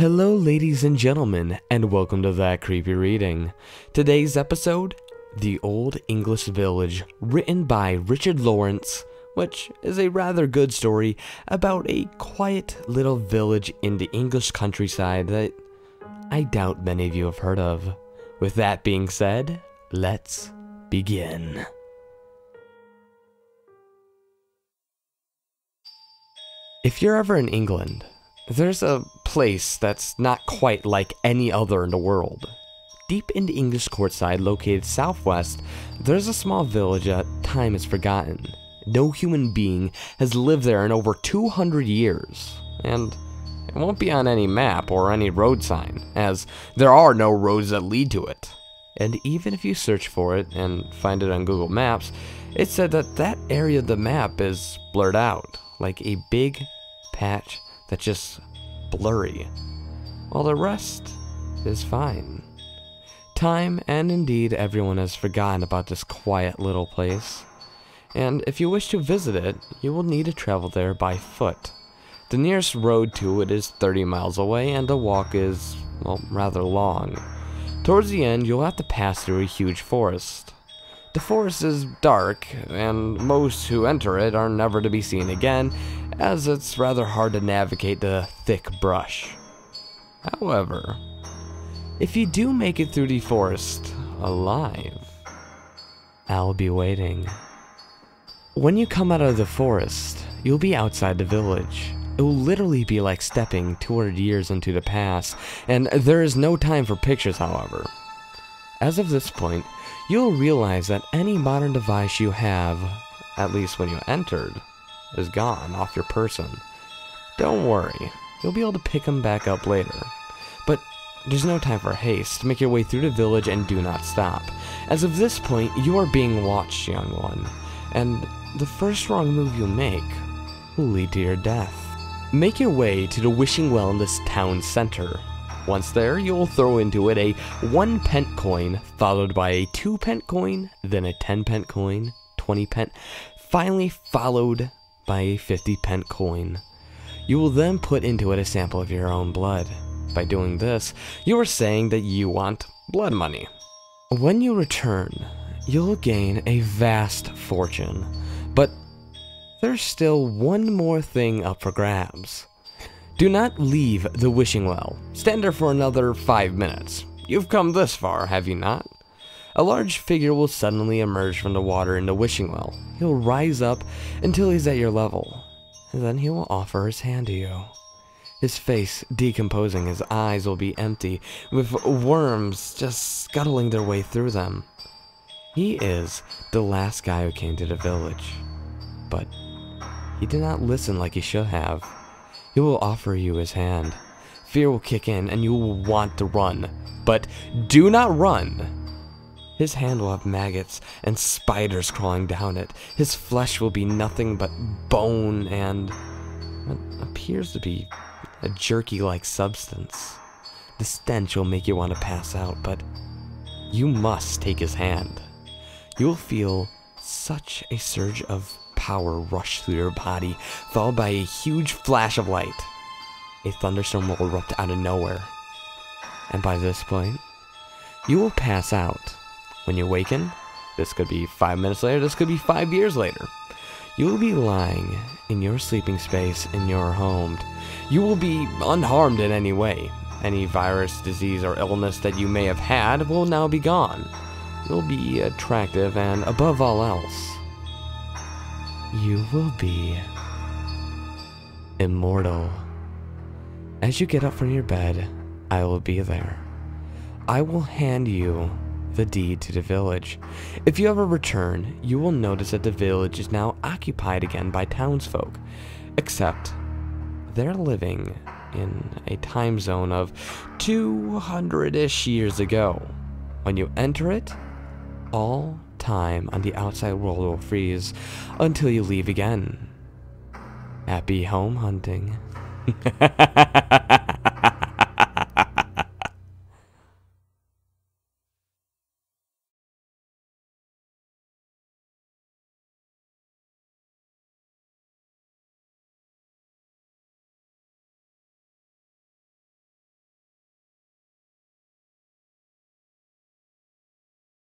Hello ladies and gentlemen, and welcome to That Creepy Reading. Today's episode, The Old English Village, written by Richard Lawrence, which is a rather good story about a quiet little village in the English countryside that I doubt many of you have heard of. With that being said, let's begin. If you're ever in England, there's a place that's not quite like any other in the world. Deep in the English countryside, located southwest, there's a small village that time is forgotten. No human being has lived there in over 200 years, and it won't be on any map or any road sign, as there are no roads that lead to it. And even if you search for it and find it on Google Maps, it said that area of the map is blurred out, like a big patch that's just blurry, while the rest is fine. Time, and indeed everyone, has forgotten about this quiet little place, and if you wish to visit it, you will need to travel there by foot. The nearest road to it is 30 miles away, and the walk is, well, rather long. Towards the end, you'll have to pass through a huge forest. The forest is dark, and most who enter it are never to be seen again, as it's rather hard to navigate the thick brush. However, if you do make it through the forest alive, I'll be waiting. When you come out of the forest, you'll be outside the village. It will literally be like stepping 200 years into the past, and there is no time for pictures, however. As of this point, you'll realize that any modern device you have, at least when you entered, is gone off your person. Don't worry, you'll be able to pick them back up later. But there's no time for haste. Make your way through the village and do not stop. As of this point, you are being watched, young one, and the first wrong move you make will lead to your death. Make your way to the wishing well in this town center. Once there, you'll throw into it a 1-pence coin, followed by a 2-pence coin, then a 10-pence coin, 20-pence, finally followed by a 50-pence coin. You will then put into it a sample of your own blood. By doing this, you are saying that you want blood money. When you return, you'll gain a vast fortune, but there's still one more thing up for grabs. Do not leave the wishing well. Stand there for another 5 minutes. You've come this far, have you not? A large figure will suddenly emerge from the water in the wishing well. He'll rise up until he's at your level, and then he will offer his hand to you. His face decomposing, his eyes will be empty, with worms just scuttling their way through them. He is the last guy who came to the village, but he did not listen like he should have. He will offer you his hand. Fear will kick in, and you will want to run, but do not run! His hand will have maggots and spiders crawling down it. His flesh will be nothing but bone and what appears to be a jerky-like substance. The stench will make you want to pass out, but you must take his hand. You will feel such a surge of power rushed through your body, followed by a huge flash of light. A thunderstorm will erupt out of nowhere, and by this point, you will pass out. When you awaken, this could be 5 minutes later, this could be 5 years later, you will be lying in your sleeping space in your home. You will be unharmed in any way. Any virus, disease, or illness that you may have had will now be gone. You'll be attractive, and above all else, you will be immortal. As you get up from your bed, I will be there. I will hand you the deed to the village. If you ever return, you will notice that the village is now occupied again by townsfolk, except they're living in a time zone of 200-ish years ago. When you enter it, all time on the outside world will freeze until you leave again. Happy home hunting.